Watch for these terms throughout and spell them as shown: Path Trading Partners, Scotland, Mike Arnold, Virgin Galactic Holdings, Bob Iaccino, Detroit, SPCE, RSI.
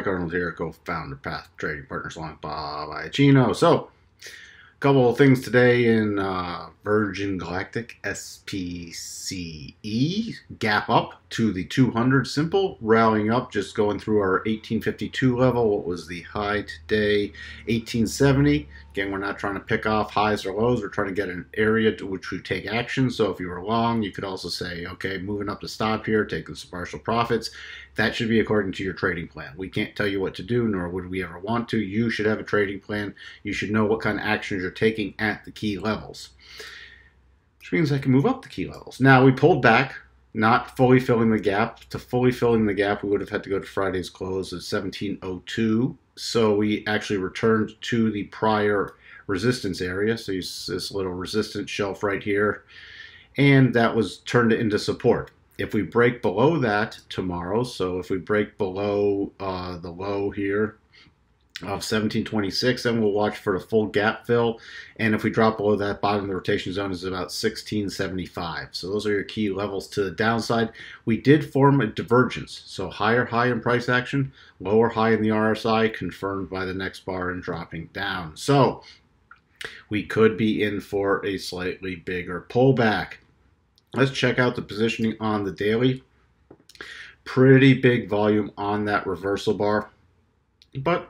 Mike Arnold here, co-founder of Path Trading Partners, along with Bob Iaccino. So, a couple of things today in Virgin Galactic SPCE. Gap up to the 200 simple, rallying up, just going through our 1852 level. What was the high today? 1870. Again, we're not trying to pick off highs or lows. We're trying to get an area to which we take action. So if you were long, you could also say, okay, moving up to stop here, taking some partial profits. That should be according to your trading plan. We can't tell you what to do, nor would we ever want to. You should have a trading plan. You should know what kind of actions you're taking at the key levels, which means I can move up the key levels. Now, we pulled back, not fully filling the gap. To fully filling the gap, we would have had to go to Friday's close of 1702. So we actually returned to the prior resistance area. So you see this little resistance shelf right here, and that was turned into support. If we break below that tomorrow, so if we break below the low here of 1726, then we'll watch for the full gap fill. And if we drop below that, bottom of the rotation zone is about 1675. So those are your key levels to the downside. We did form a divergence, so higher high in price action, lower high in the RSI, confirmed by the next bar and dropping down. So we could be in for a slightly bigger pullback. Let's check out the positioning on the daily. Pretty big volume on that reversal bar, but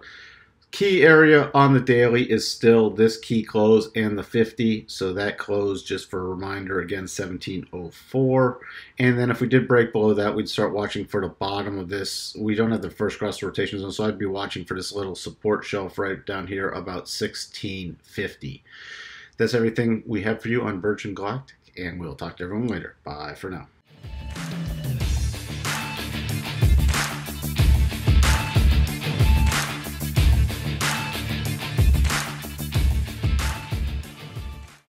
key area on the daily is still this key close and the 50. So that close, just for a reminder, again, 1704. And then if we did break below that, we'd start watching for the bottom of this. We don't have the first cross rotation zone, so I'd be watching for this little support shelf right down here, about 1650. That's everything we have for you on Virgin Galactic, and we'll talk to everyone later. Bye for now.